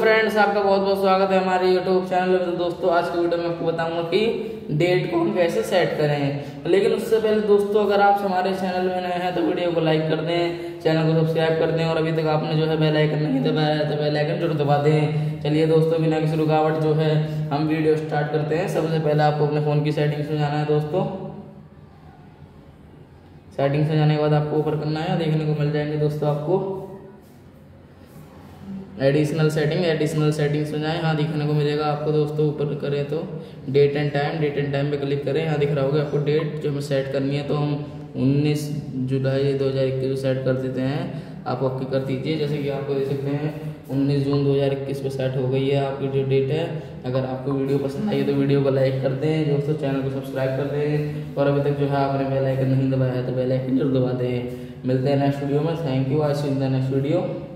Friends आपका बहुत बहुत स्वागत है हमारे यूट्यूब चैनल में। दोस्तों आज की वीडियो में आपको बताऊंगा कि डेट को हम कैसे सेट करें, लेकिन उससे पहले दोस्तों अगर आप हमारे चैनल में नए हैं तो वीडियो को लाइक कर दें, चैनल को सब्सक्राइब कर दें और अभी तक आपने जो है बेल आइकन नहीं दबाया है तो बेल आइकन जरूर दबा दें। चलिए दोस्तों बिना किसी रुकावट जो है हम वीडियो स्टार्ट करते हैं। सबसे पहले आपको अपने फ़ोन की सेटिंग्स में जाना है। दोस्तों सेटिंग्स में जाने के बाद आपको ऊपर करना है, देखने को मिल जाएंगे दोस्तों आपको एडिशनल सेटिंग्स में जाएँ। हाँ दिखने को मिलेगा आपको दोस्तों, ऊपर करें तो डेट एंड टाइम पे क्लिक करें। यहाँ दिख रहा होगा आपको डेट जो हमें सेट करनी है, तो हम 19 जुलाई 2021 जो सेट कर देते हैं। आप ओके कर दीजिए। जैसे कि आपको देख सकते हैं 19 जून 2021 पर सेट हो गई है आपकी जो डेट है। अगर आपको वीडियो पसंद आई तो वीडियो को लाइक कर दें दोस्तों, चैनल को सब्सक्राइब कर दें और अभी तक जो है आपने बेल आइकन नहीं दबाया है तो बेल आइकन जरूर दबा दें। मिलते हैं नेक्स्ट वीडियो में। Thank you. आज इन द नेक्स्ट वीडियो।